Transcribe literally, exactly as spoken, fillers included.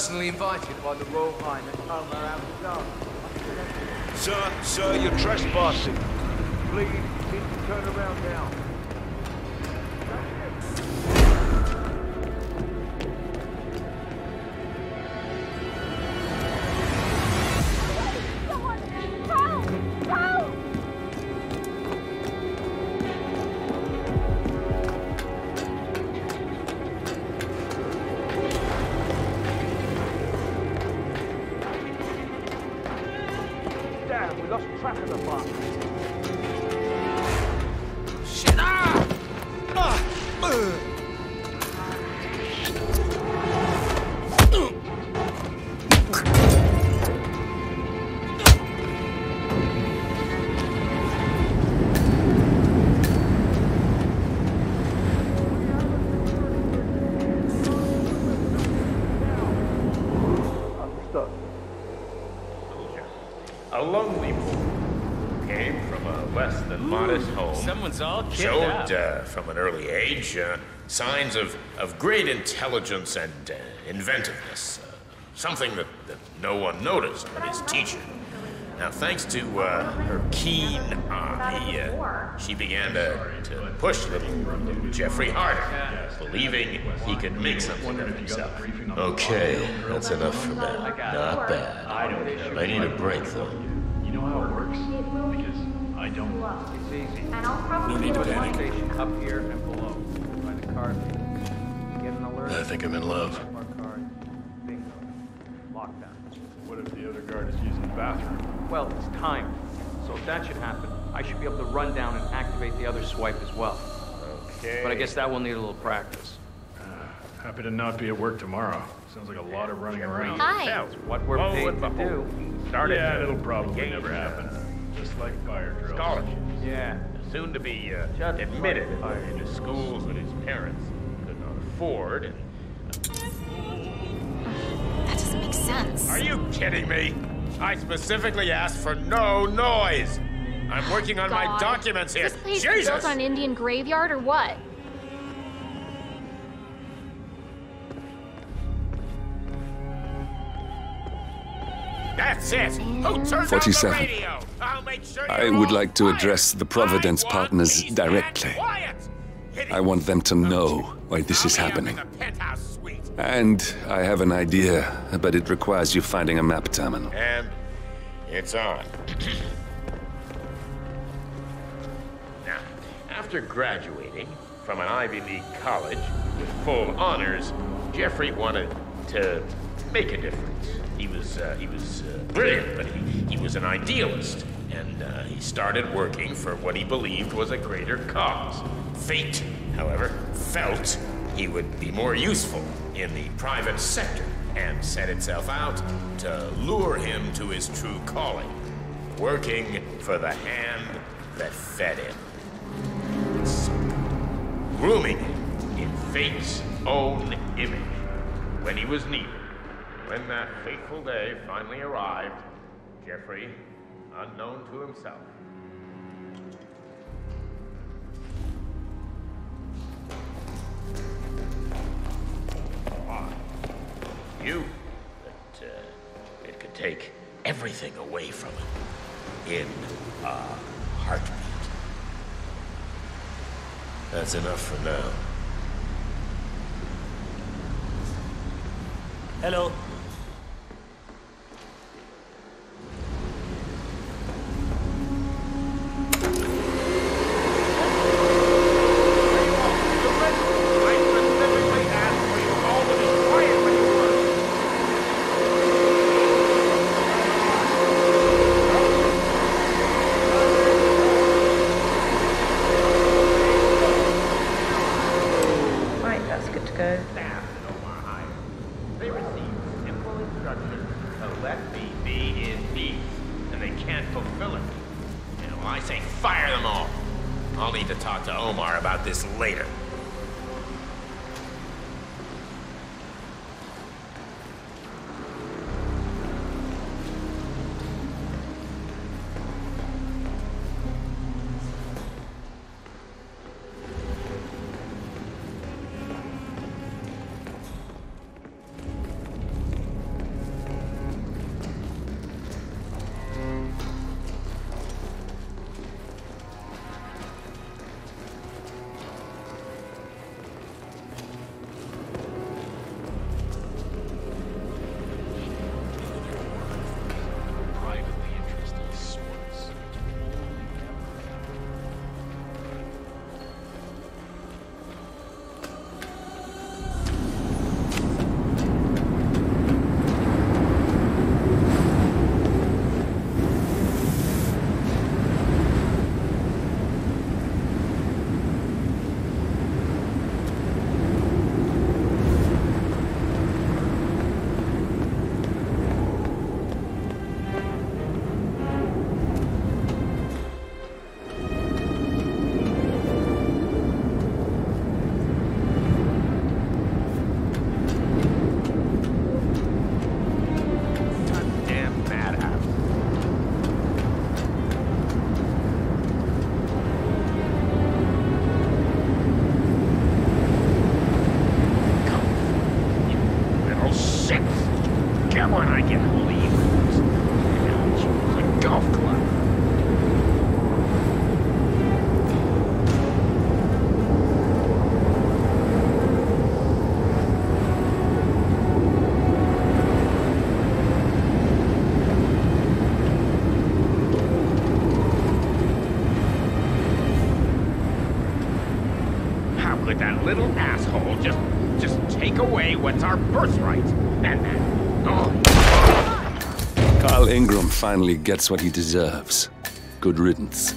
personally invited by the Royal Highness Omar out of the dark. Sir, sir, you're trespassing. Please, please turn around now. Showed uh, from an early age uh, signs of, of great intelligence and uh, inventiveness, uh, something that, that no one noticed but his teacher. Now, thanks to uh, her keen eye, uh, she began to, to push little Jeffrey harder, believing he could make something of himself. Okay, that's enough for now. Not bad. I need a break, though. You know how it works? Because I don't. It's easy. No need to panic. Up here and below. By the car. Get an alert. I think I'm in love. Lockdown. What if the other guard is using the bathroom? Well, it's timed. So if that should happen, I should be able to run down and activate the other swipe as well. Okay. But I guess that will need a little practice. Uh, happy to not be at work tomorrow. Sounds like a lot of running around. Hi. That's what we're oh, paid to do. Started yeah, to, it'll probably never happen. Just like fire drills. Scholarships. Yeah. Soon to be uh, admitted into schools that his parents could not afford. And... That doesn't make sense. Are you kidding me? I specifically asked for no noise. I'm working on God. my documents here. Is this place Jesus! built on an Indian graveyard or what? That's it. Who turned forty-seven. On the radio? I'll make sure I would like to address the Providence partners directly. I want them to know why this is happening. And I have an idea, but it requires you finding a map terminal. And it's on. Now, after graduating from an Ivy League college with full honors, Jeffrey wanted to make a difference. He was, uh, he was uh, brilliant, but he, he was an idealist, and uh, he started working for what he believed was a greater cause. Fate, however, felt he would be more useful in the private sector and set itself out to lure him to his true calling, working for the hand that fed him. Grooming him in fate's own image when he was needed. When that fateful day finally arrived, Jeffrey, unknown to himself, ah, knew that uh, it could take everything away from him in a heartbeat. That's enough for now. Hello. What's our birthright? And that. Oh. Carl Ingram finally gets what he deserves. Good riddance.